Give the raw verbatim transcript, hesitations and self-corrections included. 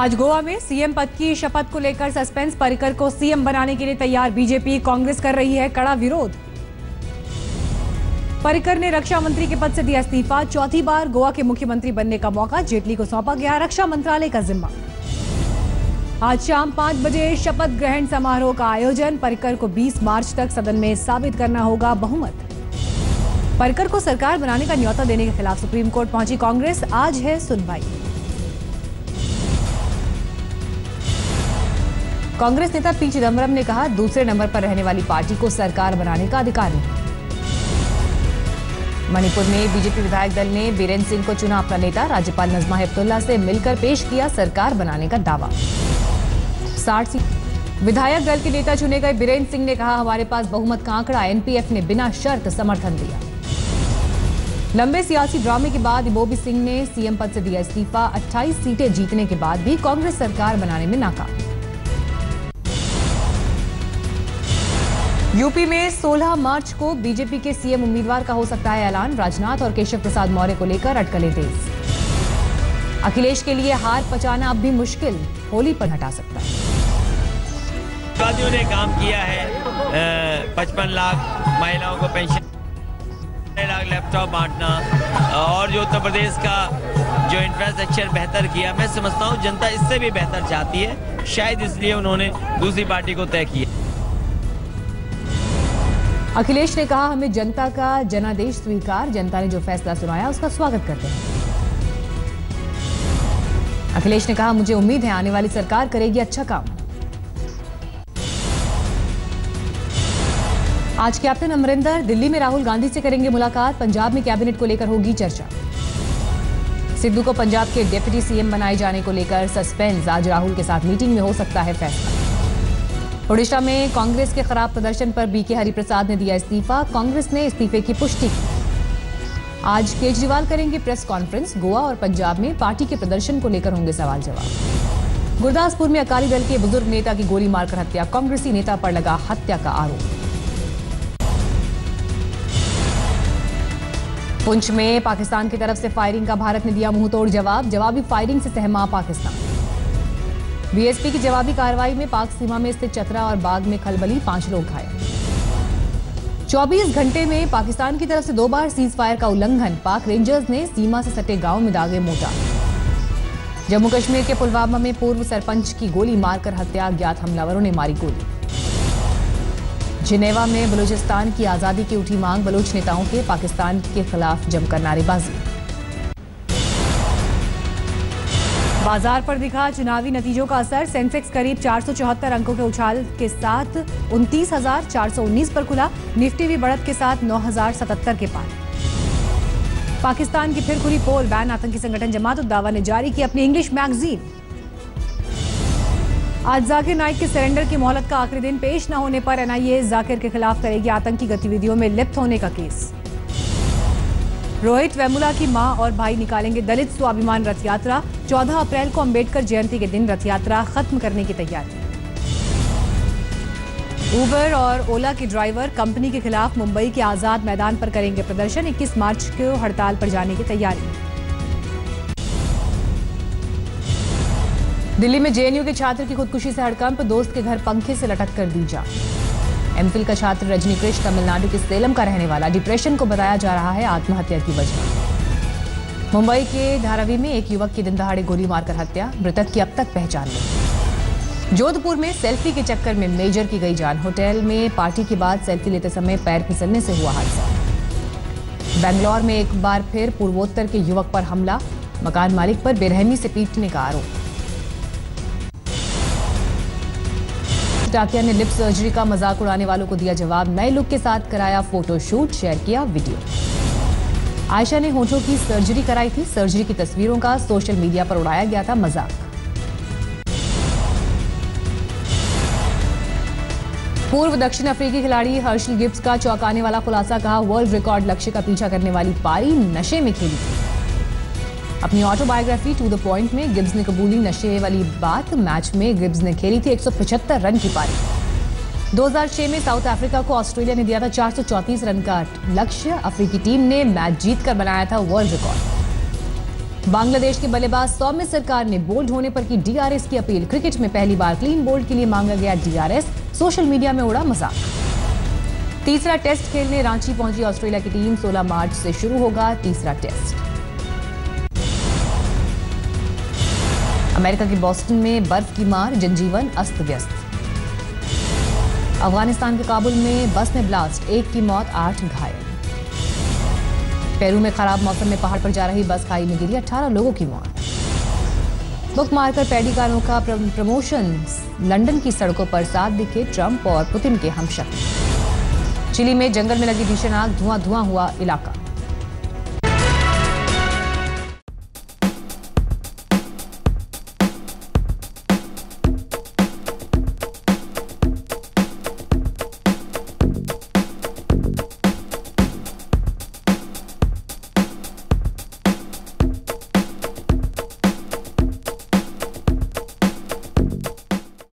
आज गोवा में सीएम पद की शपथ को लेकर सस्पेंस, पर्रिकर को सीएम बनाने के लिए तैयार बीजेपी, कांग्रेस कर रही है कड़ा विरोध। पर्रिकर ने रक्षा मंत्री के पद से दिया इस्तीफा, चौथी बार गोवा के मुख्यमंत्री बनने का मौका, जेटली को सौंपा गया रक्षा मंत्रालय का जिम्मा। आज शाम पाँच बजे शपथ ग्रहण समारोह का आयोजन, पर्रिकर को बीस मार्च तक सदन में साबित करना होगा बहुमत। पर्रिकर को सरकार बनाने का न्यौता देने के खिलाफ सुप्रीम कोर्ट पहुंची कांग्रेस, आज है सुनवाई। कांग्रेस नेता पी चिदम्बरम ने कहा, दूसरे नंबर पर रहने वाली पार्टी को सरकार बनाने का अधिकार नहीं। मणिपुर में बीजेपी विधायक दल ने बीरेन्द्र सिंह को चुना अपना नेता, राज्यपाल नजमा हेपतुल्ला से मिलकर पेश किया सरकार बनाने का दावा। साठ विधायक दल के नेता चुने गए बीरेन्द्र सिंह ने कहा, हमारे पास बहुमत का आंकड़ा, एनपीएफ ने बिना शर्त समर्थन दिया। लंबे सियासी ड्रामे के बाद इबोबी सिंह ने सीएम पद से दिया इस्तीफा, अट्ठाईस सीटें जीतने के बाद भी कांग्रेस सरकार बनाने में नाकाम। यूपी में सोलह मार्च को बीजेपी के सीएम उम्मीदवार का हो सकता है ऐलान, राजनाथ और केशव प्रसाद मौर्य को लेकर अटकलें तेज। अखिलेश के लिए हार पचाना अब भी मुश्किल, होली पर हटा सकता है। गांधियों ने काम किया है, पचपन लाख महिलाओं को पेंशन, लाख लैपटॉप बांटना, और जो उत्तर प्रदेश का जो इंफ्रास्ट्रक्चर बेहतर किया, मैं समझता हूँ जनता इससे भी बेहतर चाहती है, शायद इसलिए उन्होंने दूसरी पार्टी को तय किया। अखिलेश ने कहा, हमें जनता का जनादेश स्वीकार, जनता ने जो फैसला सुनाया उसका स्वागत करते हैं। अखिलेश ने कहा, मुझे उम्मीद है आने वाली सरकार करेगी अच्छा काम। आज कैप्टन अमरिंदर दिल्ली में राहुल गांधी से करेंगे मुलाकात, पंजाब में कैबिनेट को लेकर होगी चर्चा। सिद्धू को पंजाब के डिप्टी सीएम बनाए जाने को लेकर सस्पेंस, आज राहुल के साथ मीटिंग में हो सकता है फैसला। ओडिशा में कांग्रेस के खराब प्रदर्शन पर बीके हरिप्रसाद ने दिया इस्तीफा, कांग्रेस ने इस्तीफे की पुष्टि की। आज केजरीवाल करेंगे प्रेस कॉन्फ्रेंस, गोवा और पंजाब में पार्टी के प्रदर्शन को लेकर होंगे सवाल जवाब। गुरदासपुर में अकाली दल के बुजुर्ग नेता की गोली मारकर हत्या, कांग्रेसी नेता पर लगा हत्या का आरोप। पुंछ में पाकिस्तान की तरफ से फायरिंग का भारत ने दिया मुंहतोड़ जवाब, जवाबी फायरिंग से सहमा पाकिस्तान। बीएसपी की जवाबी कार्रवाई में पाक सीमा में स्थित चतरा और बाग में खलबली, पांच लोग घायल। चौबीस घंटे में पाकिस्तान की तरफ से दो बार सीज फायर का उल्लंघन, पाक रेंजर्स ने सीमा से सटे गांव में दागे मोर्टार। जम्मू कश्मीर के पुलवामा में पूर्व सरपंच की गोली मारकर हत्या, अज्ञात हमलावरों ने मारी गोली। जिनेवा में बलूचिस्तान की आजादी की उठी मांग, बलूच नेताओं के पाकिस्तान के खिलाफ जमकर नारेबाजी। बाजार पर दिखा चुनावी नतीजों का असर, सेंसेक्स करीब चार सौ चौहत्तर अंकों के उछाल के साथ उनतीस हजार चार सौ उन्नीस पर खुला, निफ्टी भी बढ़त के साथ नौ हजार सतहत्तर के पार। पाकिस्तान की फिर खुली पोल, बैन आतंकी संगठन जमात उद्दावा ने जारी की अपनी इंग्लिश मैगजीन। आज जाकिर नाइक के सरेंडर की मोहलत का आखिरी दिन, पेश न होने पर एनआईए जाकिर के खिलाफ करेगी आतंकी गतिविधियों में लिप्त होने का केस। रोहित वेमुला की मां और भाई निकालेंगे दलित स्वाभिमान रथ यात्रा, चौदह अप्रैल को अंबेडकर जयंती के दिन रथ यात्रा खत्म करने की तैयारी। उबर और ओला के ड्राइवर कंपनी के खिलाफ मुंबई के आजाद मैदान पर करेंगे प्रदर्शन, इक्कीस मार्च को हड़ताल पर जाने की तैयारी। दिल्ली में जेएनयू के छात्र की खुदकुशी से हड़कंप, दोस्त के घर पंखे से लटक कर दी जान। एमफिल का छात्र रजनीकृष्ण तमिलनाडु के सेलम का रहने वाला, डिप्रेशन को बताया जा रहा है आत्महत्या की वजह। मुंबई के धारावी में एक युवक की दिन दहाड़े गोली मारकर हत्या, मृतक की अब तक पहचान नहीं। जोधपुर में सेल्फी के चक्कर में मेजर की गई जान, होटल में पार्टी के बाद सेल्फी लेते समय पैर फिसलने से हुआ हादसा। बेंगलौर में एक बार फिर पूर्वोत्तर के युवक पर हमला, मकान मालिक पर बेरहमी से पीटने का आरोप। टाकिया ने लिप सर्जरी का मजाक उड़ाने वालों को दिया जवाब, नए लुक के साथ कराया फोटोशूट, शेयर किया वीडियो। आयशा ने होठों की सर्जरी कराई थी, सर्जरी की तस्वीरों का सोशल मीडिया पर उड़ाया गया था मजाक। पूर्व दक्षिण अफ्रीकी खिलाड़ी हर्शल गिब्स का चौंकाने वाला खुलासा, कहा वर्ल्ड रिकॉर्ड लक्ष्य का पीछा करने वाली पारी नशे में खेली थी। अपनी ऑटोबायोग्राफी टू द पॉइंट में गिब्स ने कबूली नशे वाली बात, मैच में गिब्स ने खेली थी एक सौ पचहत्तर रन की पारी। दो हजार छह में साउथ अफ्रीका को ऑस्ट्रेलिया ने दिया था चार सौ चौंतीस रन का लक्ष्य, अफ्रीकी टीम ने मैच जीतकर बनाया था वर्ल्ड रिकॉर्ड। बांग्लादेश के बल्लेबाज सौम्य सरकार ने बोल्ड होने पर की डीआरएस की अपील। क्रिकेट में पहली बार क्लीन बोल्ड के लिए मांगा गया डीआरएस, सोशल मीडिया में उड़ा मजाक। तीसरा टेस्ट खेलने रांची पहुंची ऑस्ट्रेलिया की टीम, सोलह मार्च से शुरू होगा तीसरा टेस्ट। अमेरिका के बोस्टन में बर्फ की मार, जनजीवन अस्त व्यस्त। अफगानिस्तान के काबुल में बस में ब्लास्ट, एक की मौत आठ घायल। पेरू में खराब मौसम में पहाड़ पर जा रही बस खाई में गिरी, अठारह लोगों की मौत। बुक मारकर पैडी कारों का प्रमोशन, लंदन की सड़कों पर साथ दिखे ट्रंप और पुतिन के हमशक्ल। चिली में जंगल में लगी भीषण आग, धुआं धुआं हुआ इलाका।